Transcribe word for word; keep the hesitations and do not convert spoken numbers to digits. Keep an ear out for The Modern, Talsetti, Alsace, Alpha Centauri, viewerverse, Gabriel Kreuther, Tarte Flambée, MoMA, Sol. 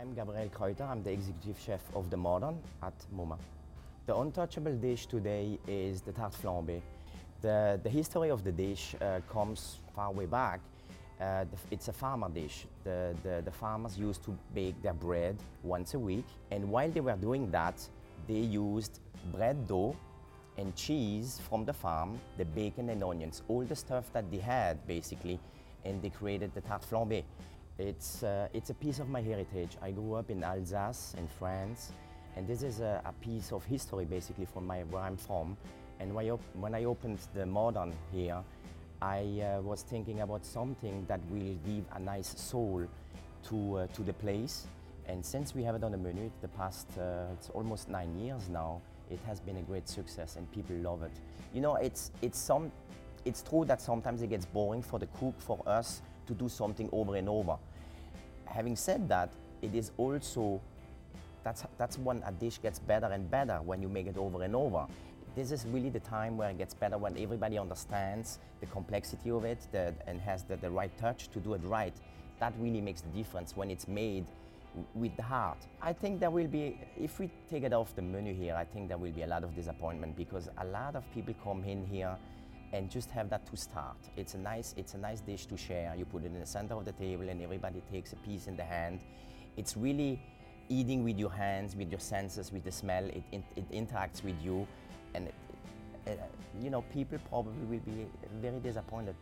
I'm Gabriel Kreuther, I'm the Executive Chef of The Modern at MoMA. The untouchable dish today is the Tarte Flambée. The, the history of the dish uh, comes far way back. Uh, it's a farmer dish. The, the, the farmers used to bake their bread once a week, and while they were doing that, they used bread dough and cheese from the farm, the bacon and onions, all the stuff that they had basically, and they created the Tarte Flambée. It's, uh, it's a piece of my heritage. I grew up in Alsace in France, and this is a, a piece of history basically from my, where I'm from. And when I, op when I opened The Modern here, I uh, was thinking about something that will give a nice soul to, uh, to the place. And since we have it on the menu the past, uh, it's almost nine years now, it has been a great success and people love it. You know, it's, it's, some, it's true that sometimes it gets boring for the cook, for us, to do something over and over. Having said that, it is also, that's, that's when a dish gets better and better, when you make it over and over. This is really the time where it gets better, when everybody understands the complexity of it the, and has the, the right touch to do it right. That really makes the difference when it's made with the heart. I think there will be, if we take it off the menu here, I think there will be a lot of disappointment, because a lot of people come in here and just have that to start. It's a nice, it's a nice dish to share. You put it in the center of the table and everybody takes a piece in the hand. It's really eating with your hands, with your senses, with the smell. It, it, it interacts with you, and it, it, you know, people probably will be very disappointed.